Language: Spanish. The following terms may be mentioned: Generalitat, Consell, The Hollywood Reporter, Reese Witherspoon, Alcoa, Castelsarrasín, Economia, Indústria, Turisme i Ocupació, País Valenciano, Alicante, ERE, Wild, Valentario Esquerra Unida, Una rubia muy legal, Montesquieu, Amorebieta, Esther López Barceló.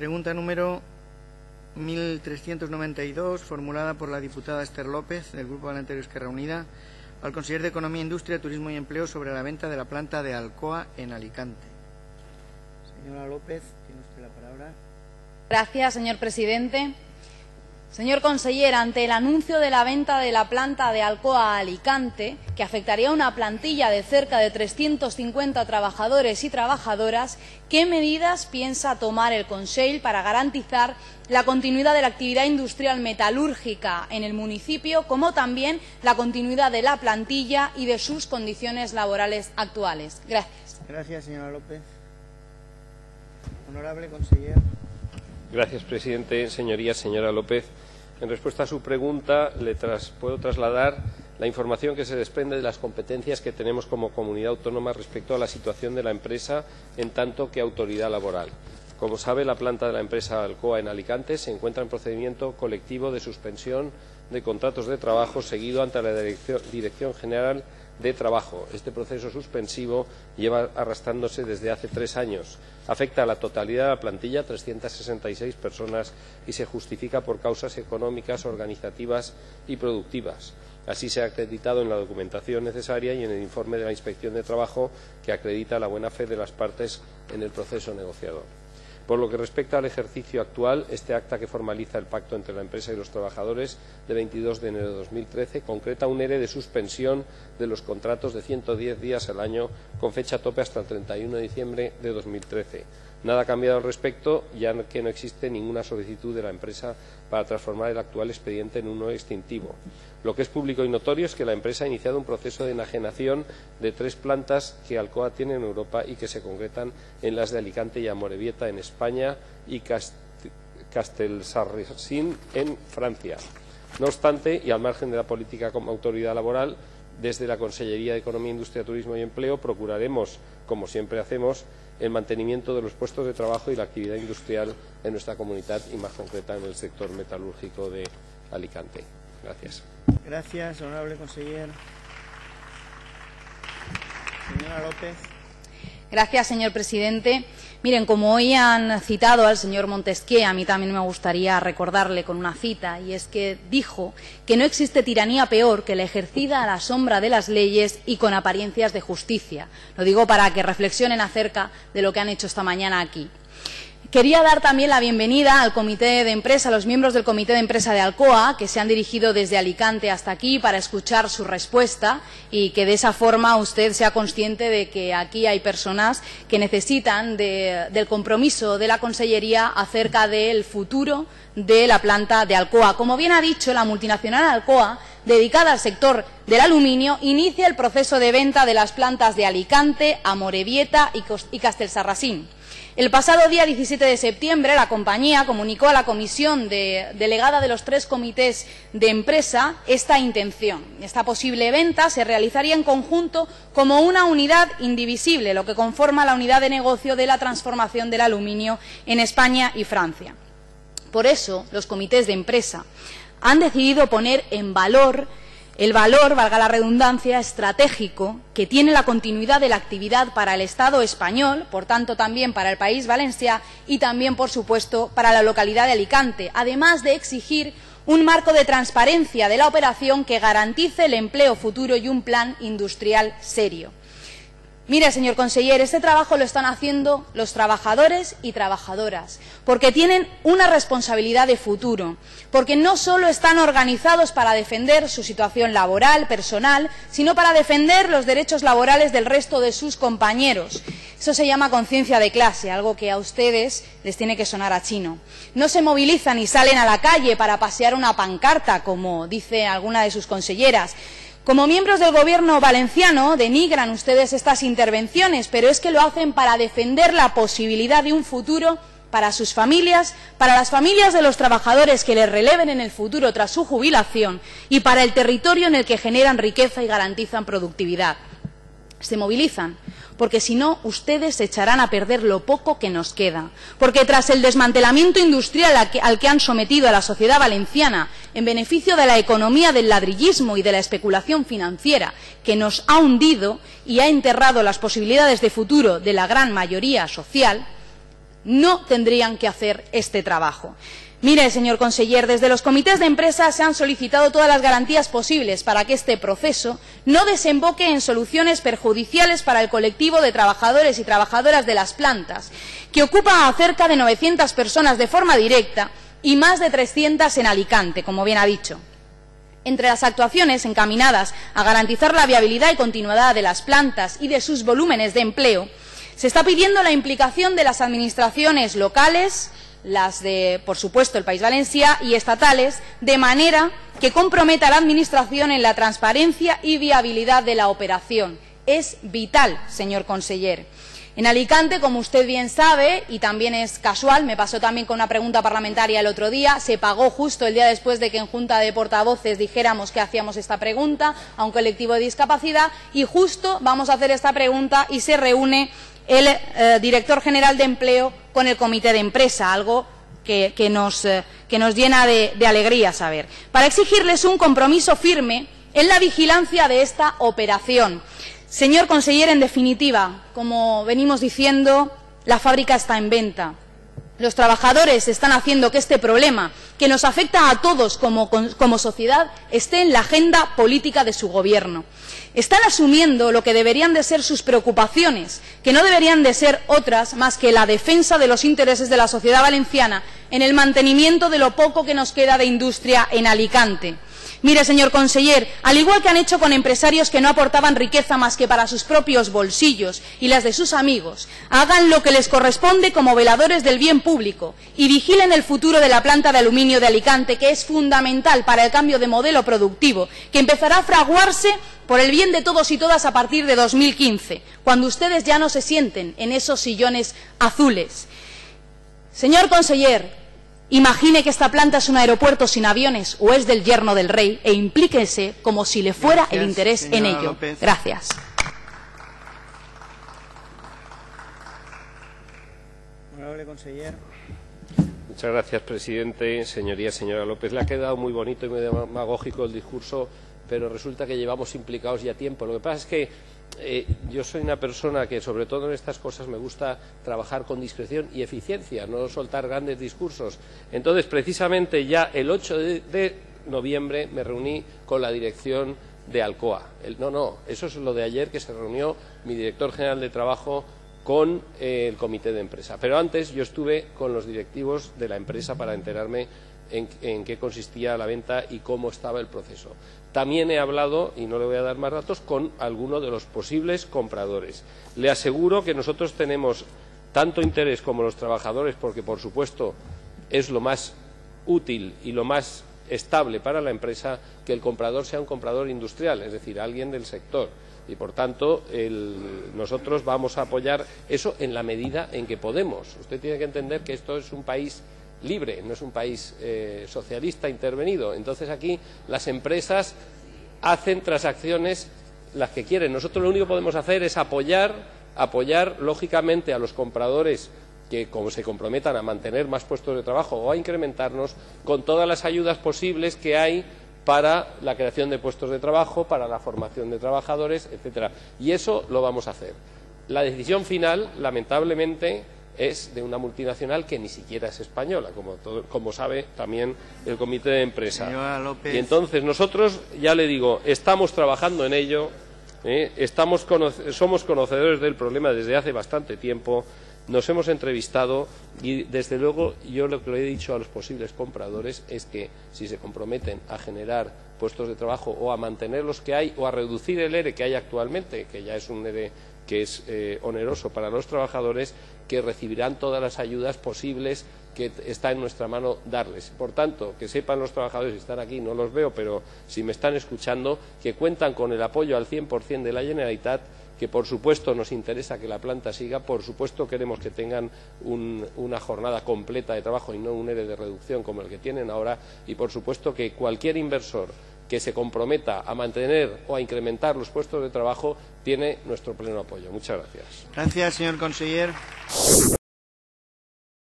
Pregunta número 1392, formulada por la diputada Esther López, del Grupo Valentario Esquerra Unida, al Conseller de Economía, Industria, Turismo y Empleo sobre la venta de la planta de Alcoa en Alicante. Señora López, tiene usted la palabra. Gracias, señor presidente. Señor conseller, ante el anuncio de la venta de la planta de Alcoa a Alicante, que afectaría a una plantilla de cerca de 350 trabajadores y trabajadoras, ¿qué medidas piensa tomar el Consell para garantizar la continuidad de la actividad industrial metalúrgica en el municipio, como también la continuidad de la plantilla y de sus condiciones laborales actuales? Gracias. Gracias, señora López. Honorable consejero. Gracias, presidente. Señorías, señora López, en respuesta a su pregunta puedo trasladar la información que se desprende de las competencias que tenemos como comunidad autónoma respecto a la situación de la empresa en tanto que autoridad laboral. Como sabe, la planta de la empresa Alcoa en Alicante se encuentra en procedimiento colectivo de suspensión de contratos de trabajo seguido ante la Dirección General de Trabajo. Este proceso suspensivo lleva arrastrándose desde hace 3 años. Afecta a la totalidad de la plantilla, 366 personas, y se justifica por causas económicas, organizativas y productivas. Así se ha acreditado en la documentación necesaria y en el informe de la Inspección de Trabajo, que acredita la buena fe de las partes en el proceso negociador. Por lo que respecta al ejercicio actual, este acta que formaliza el pacto entre la empresa y los trabajadores de 22 de enero de 2013 concreta un ERE de suspensión de los contratos de 110 días al año con fecha tope hasta el 31 de diciembre de 2013. Nada ha cambiado al respecto, ya que no existe ninguna solicitud de la empresa para transformar el actual expediente en uno extintivo. Lo que es público y notorio es que la empresa ha iniciado un proceso de enajenación de 3 plantas que Alcoa tiene en Europa y que se concretan en las de Alicante y Amorebieta en España y Castelsarrasín en Francia. No obstante, y al margen de la política como autoridad laboral, desde la Consellería de Economía, Industria, Turismo y Empleo procuraremos, como siempre hacemos, el mantenimiento de los puestos de trabajo y la actividad industrial en nuestra comunidad y más concreta en el sector metalúrgico de Alicante. Gracias. Gracias, honorable consejero. Señora López. Gracias, señor presidente. Miren, como hoy han citado al señor Montesquieu, a mí también me gustaría recordarle con una cita, y es que dijo que no existe tiranía peor que la ejercida a la sombra de las leyes y con apariencias de justicia. Lo digo para que reflexionen acerca de lo que han hecho esta mañana aquí. Quería dar también la bienvenida al Comité de Empresa, a los miembros del Comité de Empresa de Alcoa, que se han dirigido desde Alicante hasta aquí para escuchar su respuesta y que de esa forma usted sea consciente de que aquí hay personas que necesitan del compromiso de la Consellería acerca del futuro de la planta de Alcoa. Como bien ha dicho, la multinacional Alcoa, dedicada al sector del aluminio, inicia el proceso de venta de las plantas de Alicante, Amorebieta y Castelsarrasín. El pasado día 17 de septiembre, la compañía comunicó a la comisión delegada de los 3 comités de empresa esta intención. Esta posible venta se realizaría en conjunto como una unidad indivisible, lo que conforma la unidad de negocio de la transformación del aluminio en España y Francia. Por eso, los comités de empresa han decidido poner en valor el valor, valga la redundancia, estratégico que tiene la continuidad de la actividad para el Estado español, por tanto también para el País Valenciano y también, por supuesto, para la localidad de Alicante, además de exigir un marco de transparencia de la operación que garantice el empleo futuro y un plan industrial serio. Mire, señor conseller, este trabajo lo están haciendo los trabajadores y trabajadoras, porque tienen una responsabilidad de futuro, porque no solo están organizados para defender su situación laboral, personal, sino para defender los derechos laborales del resto de sus compañeros. Eso se llama conciencia de clase, algo que a ustedes les tiene que sonar a chino. No se movilizan y salen a la calle para pasear una pancarta, como dice alguna de sus conselleras. Como miembros del Gobierno valenciano denigran ustedes estas intervenciones, pero es que lo hacen para defender la posibilidad de un futuro para sus familias, para las familias de los trabajadores que les releven en el futuro tras su jubilación y para el territorio en el que generan riqueza y garantizan productividad. Se movilizan, porque si no, ustedes se echarán a perder lo poco que nos queda. Porque tras el desmantelamiento industrial al que han sometido a la sociedad valenciana, en beneficio de la economía del ladrillismo y de la especulación financiera, que nos ha hundido y ha enterrado las posibilidades de futuro de la gran mayoría social, no tendrían que hacer este trabajo. Mire, señor conseller, desde los comités de empresa se han solicitado todas las garantías posibles para que este proceso no desemboque en soluciones perjudiciales para el colectivo de trabajadores y trabajadoras de las plantas, que ocupa a cerca de 900 personas de forma directa y más de 300 en Alicante, como bien ha dicho. Entre las actuaciones encaminadas a garantizar la viabilidad y continuidad de las plantas y de sus volúmenes de empleo, se está pidiendo la implicación de las administraciones locales, las de, por supuesto, el País Valenciano y estatales, de manera que comprometa a la Administración en la transparencia y viabilidad de la operación. Es vital, señor conseller. En Alicante, como usted bien sabe, y también es casual, me pasó también con una pregunta parlamentaria el otro día, se pagó justo el día después de que en Junta de Portavoces dijéramos que hacíamos esta pregunta a un colectivo de discapacidad, y justo vamos a hacer esta pregunta y se reúne el director general de empleo con el comité de empresa, algo que nos llena de alegría saber, para exigirles un compromiso firme en la vigilancia de esta operación. Señor conseller, en definitiva, como venimos diciendo, la fábrica está en venta. Los trabajadores están haciendo que este problema, que nos afecta a todos como sociedad, esté en la agenda política de su gobierno. Están asumiendo lo que deberían de ser sus preocupaciones, que no deberían de ser otras más que la defensa de los intereses de la sociedad valenciana en el mantenimiento de lo poco que nos queda de industria en Alicante. Mire, señor conseller, al igual que han hecho con empresarios que no aportaban riqueza más que para sus propios bolsillos y las de sus amigos, hagan lo que les corresponde como veladores del bien público y vigilen el futuro de la planta de aluminio de Alicante, que es fundamental para el cambio de modelo productivo, que empezará a fraguarse por el bien de todos y todas a partir de 2015, cuando ustedes ya no se sienten en esos sillones azules. Señor conseller, imagine que esta planta es un aeropuerto sin aviones o es del yerno del rey e implíquese como si le fuera el interés en ello. Gracias. Honorable conseller. Muchas gracias, presidente. Señoría, señora López, le ha quedado muy bonito y muy demagógico el discurso, pero resulta que llevamos implicados ya tiempo. Lo que pasa es que yo soy una persona que, sobre todo en estas cosas, me gusta trabajar con discreción y eficiencia, no soltar grandes discursos. Entonces, precisamente ya el 8 de noviembre me reuní con la dirección de Alcoa. Eso es lo de ayer, que se reunió mi director general de trabajo con el comité de empresa. Pero antes yo estuve con los directivos de la empresa para enterarme en qué consistía la venta y cómo estaba el proceso. También he hablado, y no le voy a dar más datos, con alguno de los posibles compradores. Le aseguro que nosotros tenemos tanto interés como los trabajadores, porque por supuesto es lo más útil y lo más estable para la empresa, que el comprador sea un comprador industrial, es decir, alguien del sector. Y por tanto, nosotros vamos a apoyar eso en la medida en que podemos. Usted tiene que entender que esto es un país libre, no es un país socialista intervenido. Entonces aquí las empresas hacen transacciones las que quieren. Nosotros lo único que podemos hacer es apoyar lógicamente a los compradores que como se comprometan a mantener más puestos de trabajo o a incrementarnos con todas las ayudas posibles que hay para la creación de puestos de trabajo, para la formación de trabajadores, etcétera. Y eso lo vamos a hacer. La decisión final, lamentablemente, es de una multinacional que ni siquiera es española, como sabe también el comité de empresa. Señora López. Y entonces nosotros, ya le digo, estamos trabajando en ello, somos conocedores del problema desde hace bastante tiempo, nos hemos entrevistado y desde luego yo lo que le he dicho a los posibles compradores es que si se comprometen a generar puestos de trabajo o a mantener los que hay o a reducir el ERE que hay actualmente, que ya es un ERE que es oneroso para los trabajadores, que recibirán todas las ayudas posibles que está en nuestra mano darles. Por tanto, que sepan los trabajadores, están aquí, no los veo, pero si me están escuchando, que cuentan con el apoyo al 100% de la Generalitat, que por supuesto nos interesa que la planta siga, por supuesto queremos que tengan una jornada completa de trabajo y no un ERE de reducción como el que tienen ahora, y por supuesto que cualquier inversor que se comprometa a mantener o a incrementar los puestos de trabajo tiene nuestro pleno apoyo. Muchas gracias. Gracias, señor conseller.